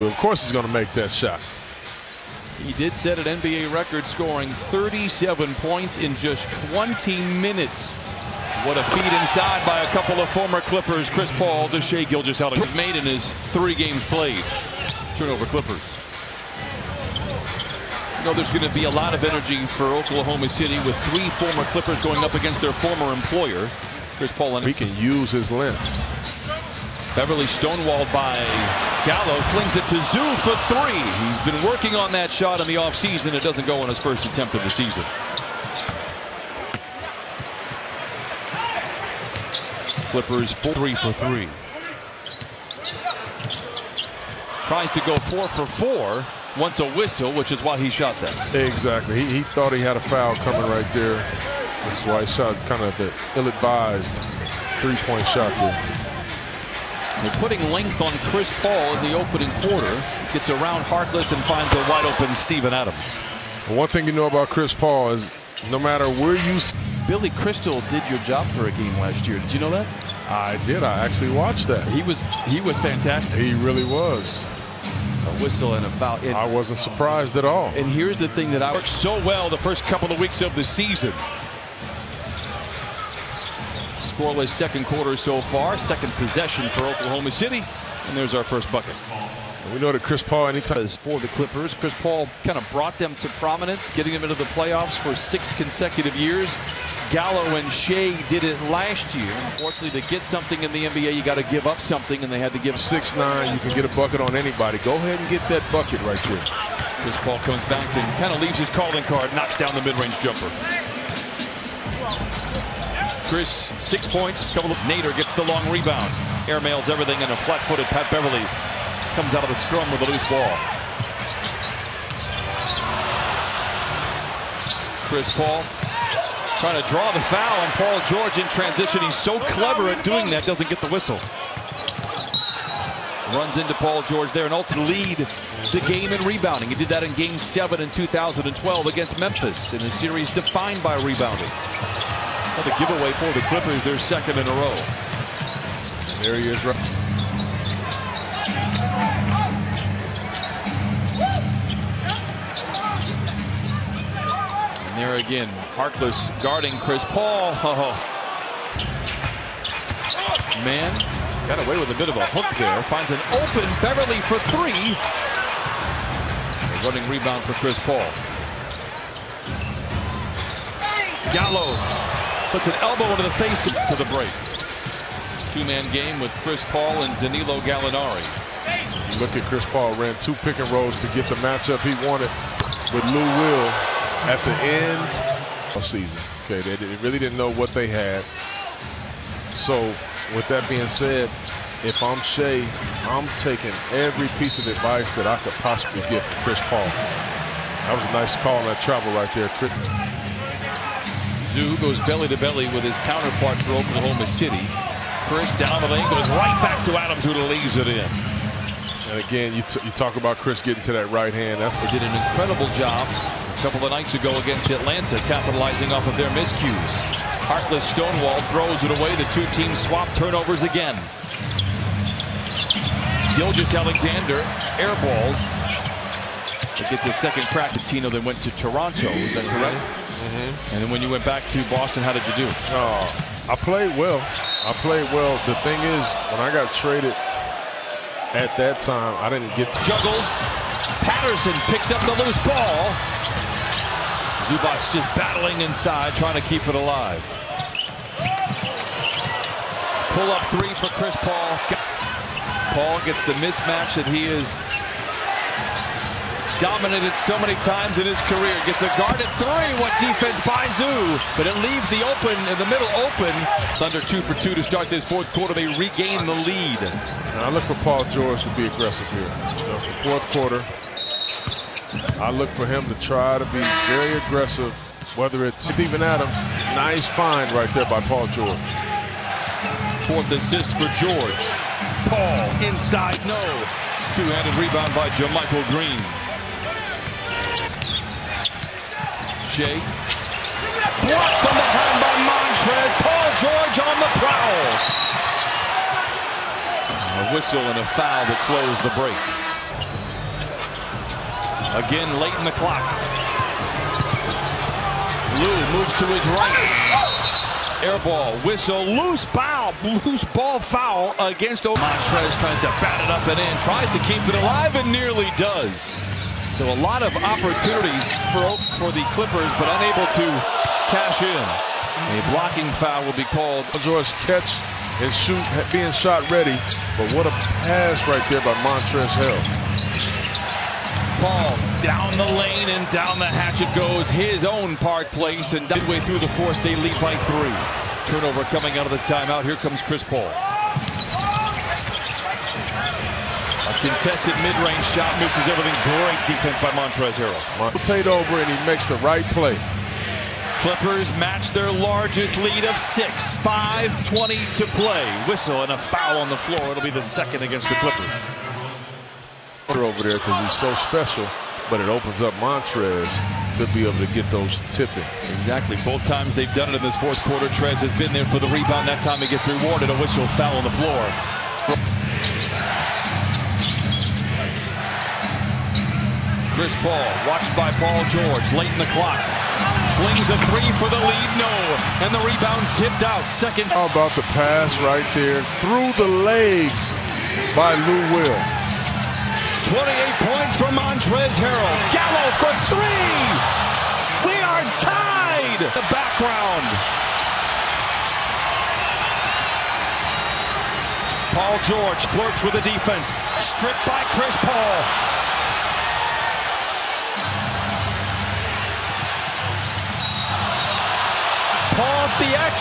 Of course he's going to make that shot. He did set an NBA record, scoring 37 points in just 20 minutes. What a feed inside by a couple of former Clippers, Chris Paul to Shai Gilgeous-Alexander. He's made in his 3 games played. Turnover Clippers. You know there's going to be a lot of energy for Oklahoma City with 3 former Clippers going up against their former employer, Chris Paul. He can use his length. Beverley stonewalled by Gallo, flings it to Zoo for 3. He's been working on that shot in the offseason. It doesn't go on his first attempt of the season. Clippers 3 for 3. Tries to go 4 for 4. Wants a whistle, which is why he shot that. Exactly. He thought he had a foul coming right there. That's why he shot kind of the ill-advised three-point shot there. They're putting length on Chris Paul in the opening quarter. Gets around Harkless and finds a wide open Stephen Adams. One thing you know about Chris Paul is no matter where you... Billy Crystal did your job for a game last year. Did you know that? I did. I actually watched that. He was fantastic. He really was. A whistle and a foul. I wasn't surprised at all. And here's the thing that I worked so well the first couple of weeks of the season. Scoreless second quarter so far. Second possession for Oklahoma City. And there's our first bucket. We know that Chris Paul anytime is for the Clippers. Chris Paul kind of brought them to prominence, getting them into the playoffs for 6 consecutive years. Gallo and Shai did it last year. Unfortunately, to get something in the NBA, you got to give up something, and they had to give 6-9. You can get a bucket on anybody. Go ahead and get that bucket right there. Chris Paul comes back and kind of leaves his calling card, knocks down the mid-range jumper. Chris, 6 points. Couple of Nader gets the long rebound. Airmails everything, and a flat-footed Pat Beverley comes out of the scrum with a loose ball. Chris Paul trying to draw the foul, and Paul George in transition. He's so clever at doing that, doesn't get the whistle. Runs into Paul George there, and ultimately lead the game in rebounding. He did that in Game 7 in 2012 against Memphis in a series defined by rebounding. The giveaway for the Clippers, their 2nd in a row. There he is. And there again, Harkless guarding Chris Paul. Oh. Man, got away with a bit of a hook there. Finds an open Beverley for 3. A running rebound for Chris Paul. Gallo puts an elbow into the face to the break. Two-man game with Chris Paul and Danilo Gallinari. Look at Chris Paul, ran 2 pick and rolls to get the matchup he wanted with Lou Will at the end of season. Okay, they really didn't know what they had. So with that being said, if I'm Shai, I'm taking every piece of advice that I could possibly get from Chris Paul. That was a nice call on that travel right there. Zoo goes belly to belly with his counterpart for Oklahoma City. Chris down the lane goes right back to Adams, who lays it in. And again, you talk about Chris getting to that right hand. They did an incredible job a couple of nights ago against Atlanta, capitalizing off of their miscues. Harkless stonewall throws it away. The two teams swap turnovers again. Gilgeous-Alexander airballs. It gets a second crack to Tino, then went to Toronto. Is that correct? Mm-hmm. And then when you went back to Boston, how did you do? I played well. I played well. The thing is, when I got traded at that time, I didn't get to juggles. Patterson picks up the loose ball. Zubac's just battling inside, trying to keep it alive. Pull up 3 for Chris Paul. Paul gets the mismatch that he is dominated so many times in his career. Gets a guarded 3. What defense by Zoo, but it leaves the open in the middle open. Thunder 2 for 2 to start this 4th quarter. They regain the lead. And I look for Paul George to be aggressive here. The 4th quarter, I look for him to try to be very aggressive. Whether it's Stephen Adams, nice find right there by Paul George. 4th assist for George. Paul inside, no. Two-handed rebound by Jermichael Green. Shai. Blocked from behind by Montrezl. Paul George on the prowl. A whistle and a foul that slows the break. Again, late in the clock. Lou moves to his right. Air ball, whistle, loose ball foul against Montrez. Tries to bat it up and in, tries to keep it alive and nearly does. So a lot of opportunities for the Clippers, but unable to cash in. A blocking foul will be called. George catch and shoot, being shot ready, but what a pass right there by Montrezl Harrell. Paul down the lane and down the hatchet goes, his own Park Place, and midway through the fourth they lead by 3. Turnover coming out of the timeout. Here comes Chris Paul. A contested mid-range shot, misses everything. Great defense by Montrezl Harrell. Rotate over and he makes the right play. Clippers match their largest lead of 6. 5:20 to play. Whistle and a foul on the floor. It'll be the second against the Clippers. Over there because he's so special, but it opens up Montrez to be able to get those tip-ins. Exactly. Both times they've done it in this fourth quarter. Trez has been there for the rebound. That time he gets rewarded. A whistle, foul on the floor. Chris Paul, watched by Paul George, late in the clock. Flings a three for the lead, no. And the rebound tipped out. Second. How about the pass right there through the legs by Lou Will. 28 points for Montrezl Harrell. Gallo for 3. We are tied. The background. Paul George flirts with the defense. Stripped by Chris Paul. Paul theatrics.